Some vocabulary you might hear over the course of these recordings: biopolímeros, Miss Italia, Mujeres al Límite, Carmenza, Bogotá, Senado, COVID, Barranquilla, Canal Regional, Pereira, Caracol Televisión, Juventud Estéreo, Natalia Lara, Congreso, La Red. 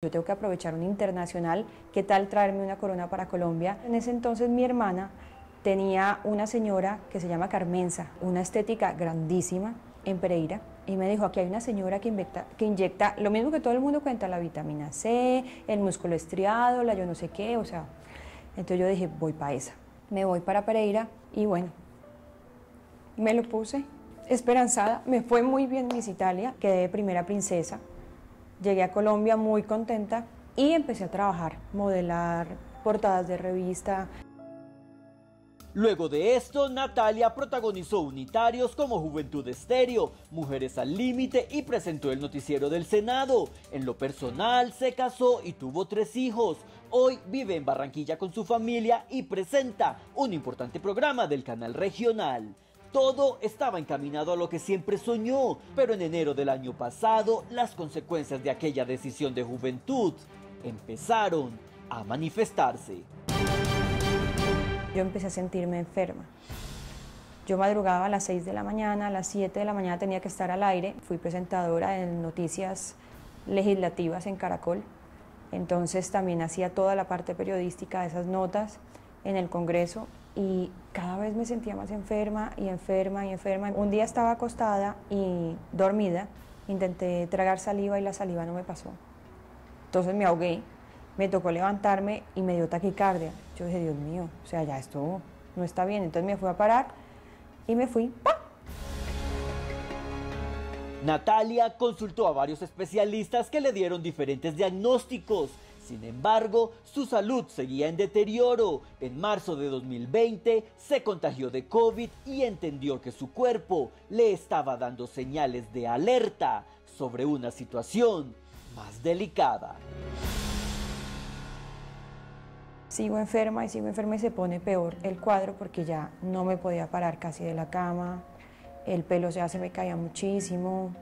Yo tengo que aprovechar un internacional, ¿qué tal traerme una corona para Colombia? En ese entonces mi hermana tenía una señora que se llama Carmenza, una estética grandísima en Pereira, y me dijo, aquí hay una señora que inyecta lo mismo que todo el mundo cuenta, la vitamina C, el músculo estriado, la yo no sé qué, o sea, entonces yo dije, voy para esa. Me voy para Pereira y bueno, me lo puse, esperanzada, me fue muy bien Miss Italia, quedé primera princesa. Llegué a Colombia muy contenta y empecé a trabajar, modelar, portadas de revista. Luego de esto, Natalia protagonizó unitarios como Juventud Estéreo, Mujeres al Límite y presentó el noticiero del Senado. En lo personal, se casó y tuvo 3 hijos. Hoy vive en Barranquilla con su familia y presenta un importante programa del Canal Regional. Todo estaba encaminado a lo que siempre soñó, pero en enero del año pasado las consecuencias de aquella decisión de Juventud empezaron a manifestarse. Yo empecé a sentirme enferma. Yo madrugaba a las 6 de la mañana, a las 7 de la mañana tenía que estar al aire. Fui presentadora de noticias legislativas en Caracol, entonces también hacía toda la parte periodística de esas notas en el Congreso. Y cada vez me sentía más enferma y enferma y enferma. Un día estaba acostada y dormida, intenté tragar saliva y la saliva no me pasó. Entonces me ahogué, me tocó levantarme y me dio taquicardia. Yo dije, Dios mío, o sea, ya esto no está bien. Entonces me fui a parar y me fui. ¡Pam! Natalia consultó a varios especialistas que le dieron diferentes diagnósticos. Sin embargo, su salud seguía en deterioro. En marzo de 2020 se contagió de COVID y entendió que su cuerpo le estaba dando señales de alerta sobre una situación más delicada. Sigo enferma y se pone peor el cuadro porque ya no me podía parar casi de la cama, el pelo ya se me caía muchísimo.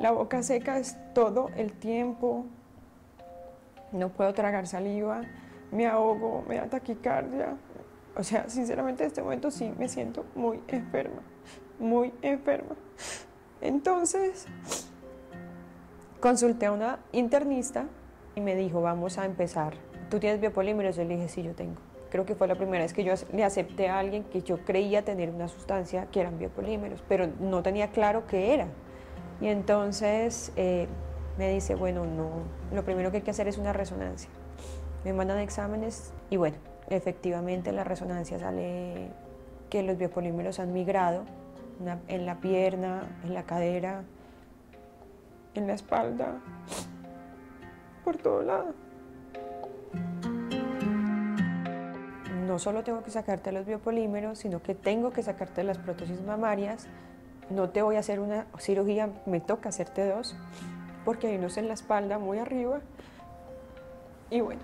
La boca seca es todo el tiempo, no puedo tragar saliva, me ahogo, me da taquicardia. O sea, sinceramente en este momento sí me siento muy enferma, muy enferma. Entonces, consulté a una internista y me dijo, vamos a empezar. ¿Tú tienes biopolímeros? Yo le dije, sí, yo tengo. Creo que fue la primera vez que yo le acepté a alguien que yo creía tener una sustancia que eran biopolímeros, pero no tenía claro qué era. Y entonces me dice, bueno, no, lo primero que hay que hacer es una resonancia. Me mandan exámenes y bueno, efectivamente en la resonancia sale que los biopolímeros han migrado en la pierna, en la cadera, en la espalda, por todo lado. No solo tengo que sacarte los biopolímeros, sino que tengo que sacarte las prótesis mamarias. No te voy a hacer una cirugía, me toca hacerte 2, porque hay unos en la espalda, muy arriba, y bueno.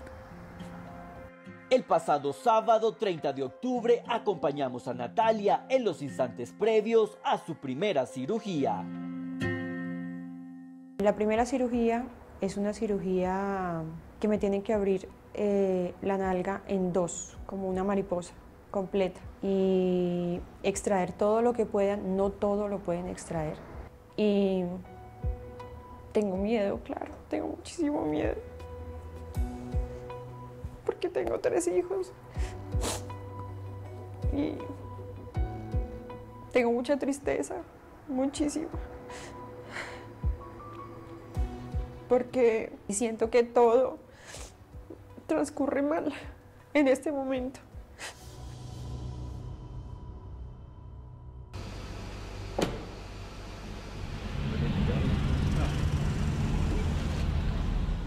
El pasado sábado, 30 de octubre, acompañamos a Natalia en los instantes previos a su primera cirugía. La primera cirugía es una cirugía que me tienen que abrir la nalga en 2, como una mariposa completa, y extraer todo lo que puedan, no todo lo pueden extraer. Y tengo miedo, claro, tengo muchísimo miedo, porque tengo 3 hijos y tengo mucha tristeza, muchísima, porque siento que todo transcurre mal en este momento.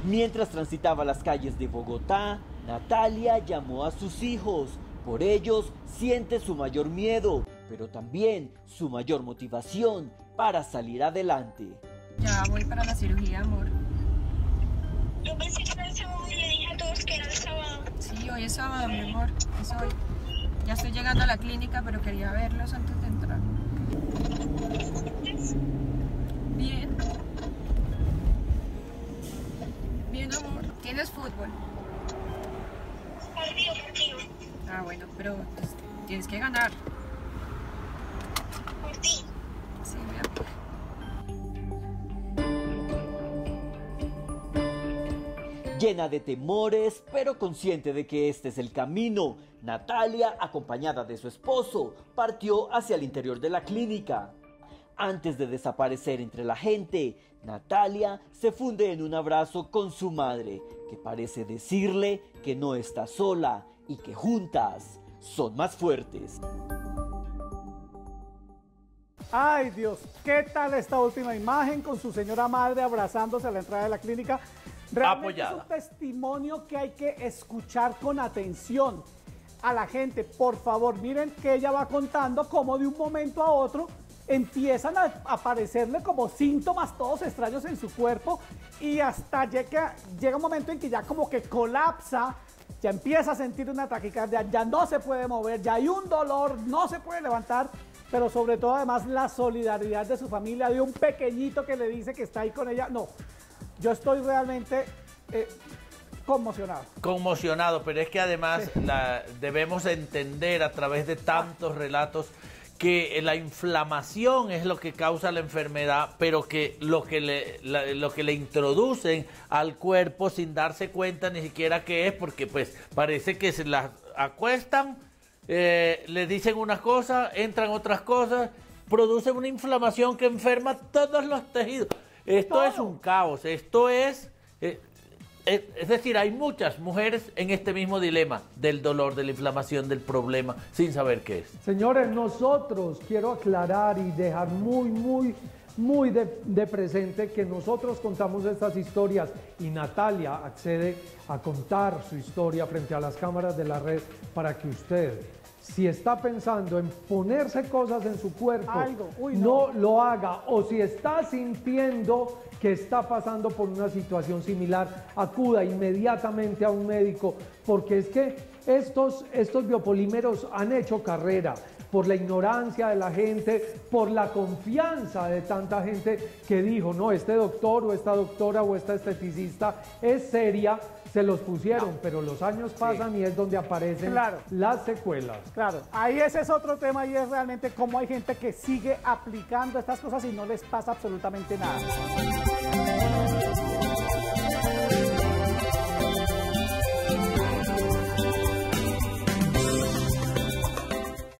Mientras transitaba las calles de Bogotá, Natalia llamó a sus hijos. Por ellos siente su mayor miedo, pero también su mayor motivación para salir adelante. Ya voy para la cirugía, amor. Yo pensé que era el sábado y le dije a todos que era el sábado. Sí, hoy es sábado, mi amor. Es hoy. Ya estoy llegando a la clínica, pero quería verlos antes de entrar. Bien. Bien, amor. ¿Tienes fútbol? Partido, partido. Ah, bueno, pero tienes que ganar. Partido. llena de temores, pero consciente de que este es el camino, Natalia, acompañada de su esposo, partió hacia el interior de la clínica. Antes de desaparecer entre la gente, Natalia se funde en un abrazo con su madre, que parece decirle que no está sola y que juntas son más fuertes. ¡Ay, Dios! ¿Qué tal esta última imagen con su señora madre abrazándose a la entrada de la clínica? Realmente apoyada. Es un testimonio que hay que escuchar con atención a la gente. Por favor, miren que ella va contando cómo de un momento a otro empiezan a aparecerle como síntomas todos extraños en su cuerpo y hasta llega un momento en que ya como que colapsa, ya empieza a sentir una taquicardia, ya no se puede mover, ya hay un dolor, no se puede levantar, pero sobre todo además la solidaridad de su familia, de un pequeñito que le dice que está ahí con ella. No, yo estoy realmente conmocionado. Conmocionado, pero es que además sí, debemos entender a través de tantos relatos que la inflamación es lo que causa la enfermedad, pero que lo que le introducen al cuerpo sin darse cuenta ni siquiera qué es, porque pues parece que se las acuestan, les dicen unas cosas, entran otras cosas, producen una inflamación que enferma todos los tejidos. Esto es un caos, esto es decir, hay muchas mujeres en este mismo dilema del dolor, de la inflamación, del problema, sin saber qué es. Señores, nosotros quiero aclarar y dejar muy de presente que nosotros contamos estas historias y Natalia accede a contar su historia frente a las cámaras de La Red para que usted, si está pensando en ponerse cosas en su cuerpo, no lo haga, o si está sintiendo que está pasando por una situación similar, acuda inmediatamente a un médico, porque es que estos biopolímeros han hecho carrera por la ignorancia de la gente, por la confianza de tanta gente que dijo, no, este doctor o esta doctora o esta esteticista es seria, se los pusieron, pero los años pasan y es donde aparecen las secuelas. Claro, ahí ese es otro tema y es realmente cómo hay gente que sigue aplicando estas cosas y no les pasa absolutamente nada.